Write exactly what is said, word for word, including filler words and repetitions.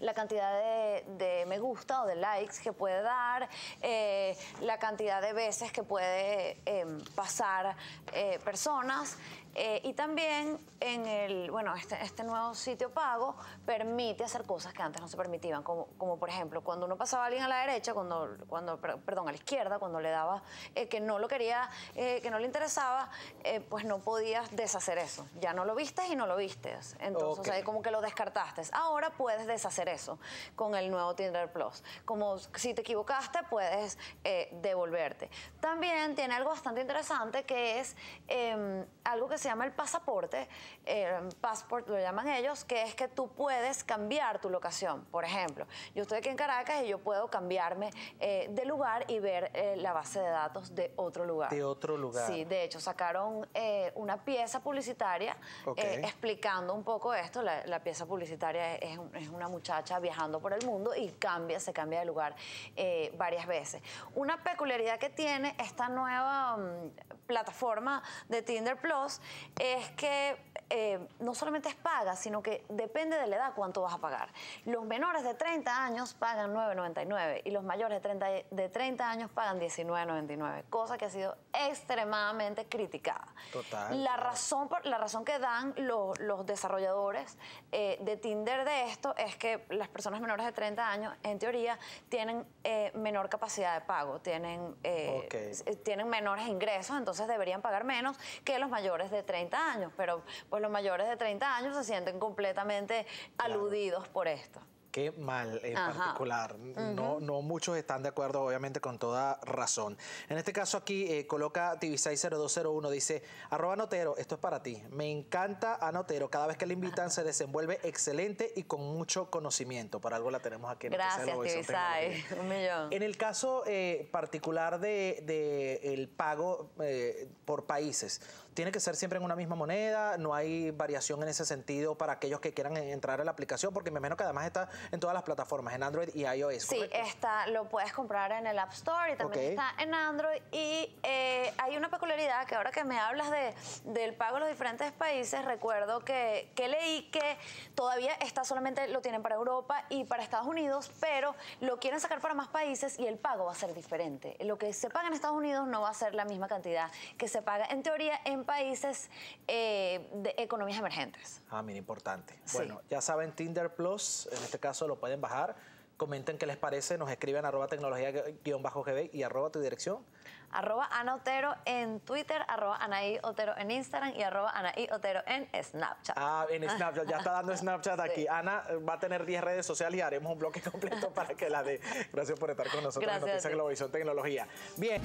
la cantidad de, de me gusta o de likes que puede dar, eh, la cantidad de veces que puede eh, pasar eh, personas. Eh, y también en el, bueno, este, este nuevo sitio pago permite hacer cosas que antes no se permitían, como, como por ejemplo cuando uno pasaba a alguien a la derecha, cuando, cuando perdón, a la izquierda, cuando le daba eh, que no lo quería, eh, que no le interesaba, eh, pues no podías deshacer eso. Ya no lo vistes y no lo vistes. Entonces, okay, o sea, como que lo descartaste. Ahora puedes deshacer eso con el nuevo Tinder Plus. Como si te equivocaste, puedes eh, devolverte. También tiene algo bastante interesante que es eh, algo que se llama el pasaporte, eh, passport lo llaman ellos, que es que tú puedes cambiar tu locación. Por ejemplo, yo estoy aquí en Caracas y yo puedo cambiarme eh, de lugar y ver eh, la base de datos de otro lugar. De otro lugar. Sí, de hecho, sacaron eh, una pieza publicitaria, okay, eh, explicando un poco esto. La, la pieza publicitaria es, es una muchacha viajando por el mundo y cambia, se cambia de lugar eh, varias veces. Una peculiaridad que tiene esta nueva um, plataforma de Tinder Plus es que eh, no solamente es paga, sino que depende de la edad cuánto vas a pagar. Los menores de treinta años pagan nueve noventa y nueve y los mayores de treinta, de treinta años pagan diecinueve noventa y nueve, cosa que ha sido extremadamente criticada. Total. La razón, por, la razón que dan los, los desarrolladores eh, de Tinder de esto es que las personas menores de treinta años, en teoría, tienen eh, menor capacidad de pago, tienen, eh, okay, tienen menores ingresos, entonces deberían pagar menos que los mayores de treinta años, pero pues los mayores de treinta años se sienten completamente, claro, aludidos por esto. Qué mal en Ajá. particular. Uh-huh. no, no muchos están de acuerdo, obviamente, con toda razón. En este caso aquí eh, coloca T V seis cero dos cero uno, dice, arroba Anotero, esto es para ti. Me encanta a Anotero. Cada vez que le invitan se desenvuelve excelente y con mucho conocimiento. Por algo la tenemos aquí. En Gracias, T V seis. Un millón. En el caso eh, particular de, de el pago eh, por países, ¿tiene que ser siempre en una misma moneda? ¿No hay variación en ese sentido para aquellos que quieran entrar a la aplicación? Porque me imagino que además está en todas las plataformas, en Android y iOS. Sí, está, lo puedes comprar en el App Store y también, okay, está en Android. Y eh, hay una peculiaridad que ahora que me hablas de, del pago en los diferentes países, recuerdo que, que leí que todavía está solamente lo tienen para Europa y para Estados Unidos, pero lo quieren sacar para más países y el pago va a ser diferente. Lo que se paga en Estados Unidos no va a ser la misma cantidad que se paga, en teoría, en países eh, de economías emergentes. Ah, mira, importante. Sí. Bueno, ya saben, Tinder Plus, en este caso, caso lo pueden bajar. Comenten qué les parece, nos escriben arroba tecnología-gb y arroba tu dirección. Arroba Ana Otero en Twitter, arroba Anaí Otero en Instagram y arroba Anaí Otero en Snapchat. Ah, en Snapchat, ya está dando Snapchat aquí. Sí. Ana va a tener diez redes sociales y haremos un bloque completo para que la dé. Gracias por estar con nosotros en Noticias Globovisión Tecnología. Bien.